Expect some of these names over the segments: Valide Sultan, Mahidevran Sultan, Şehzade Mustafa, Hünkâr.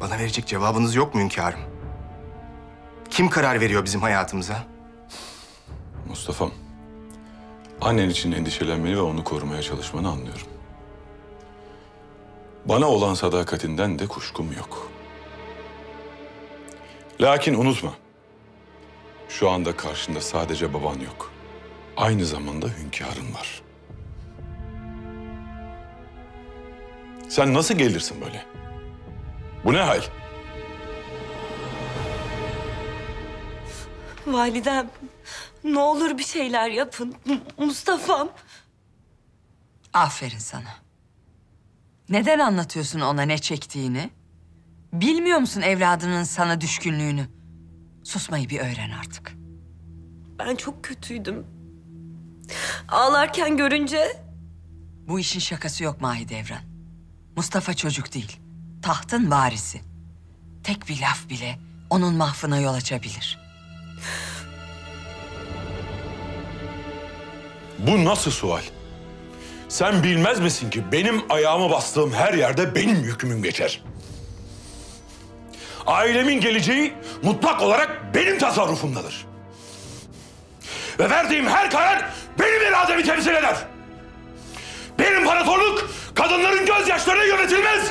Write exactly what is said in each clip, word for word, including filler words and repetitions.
Bana verecek cevabınız yok mu hünkârım? Kim karar veriyor bizim hayatımıza? Mustafa'm, annen için endişelenmeni ve onu korumaya çalışmanı anlıyorum. Bana olan sadakatinden de kuşkum yok. Lakin unutma, şu anda karşında sadece baban yok. Aynı zamanda hünkârın var. Sen nasıl gelirsin böyle? Bu ne hal? Validem, ne olur bir şeyler yapın. Mustafa'm. Aferin sana. Neden anlatıyorsun ona ne çektiğini? Bilmiyor musun evladının sana düşkünlüğünü? Susmayı bir öğren artık. Ben çok kötüydüm. Ağlarken görünce... Bu işin şakası yok Mahidevran. Mustafa çocuk değil. Tahtın varisi. Tek bir laf bile onun mahfına yol açabilir. Bu nasıl sual? Sen bilmez misin ki benim ayağımı bastığım her yerde benim hükmüm geçer. Ailemin geleceği mutlak olarak benim tasarrufumdadır. Ve verdiğim her karar benim irademi temsil eder. Benim imparatorluk kadınların gözyaşlarına yönetilmez.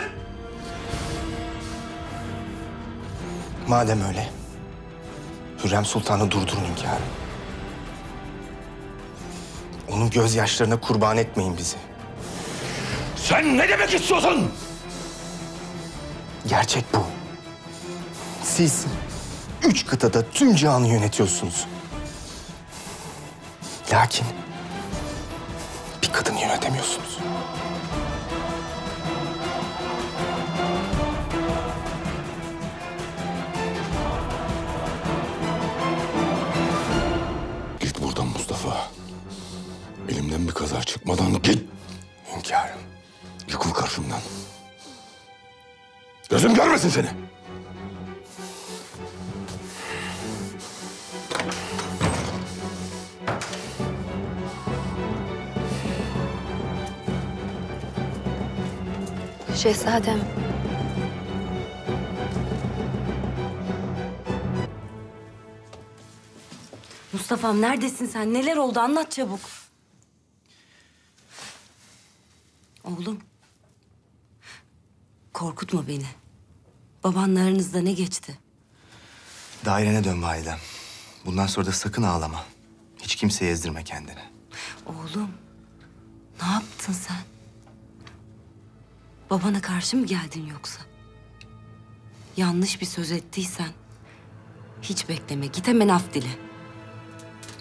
Madem öyle, Hürrem Sultan'ı durdurun hünkârım. Onun gözyaşlarına kurban etmeyin bizi. Sen ne demek istiyorsun? Gerçek bu. Siz üç kıtada tüm cihanı yönetiyorsunuz. Lakin bir kadını yönetemiyorsunuz. Git buradan Mustafa. Elimden bir kaza çıkmadan git. Hünkârım. Yıkıl karşımdan. Gözüm görmesin seni. Şehzadem. Mustafa'm neredesin sen? Neler oldu? Anlat çabuk. Oğlum. Korkutma beni. Babanla aranızda ne geçti? Dairene dön validem. Bundan sonra da sakın ağlama. Hiç kimseye ezdirme kendini. Oğlum. Ne yaptın sen? Babana karşı mı geldin yoksa? Yanlış bir söz ettiysen hiç bekleme. Git hemen af dile.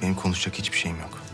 Benim konuşacak hiçbir şeyim yok.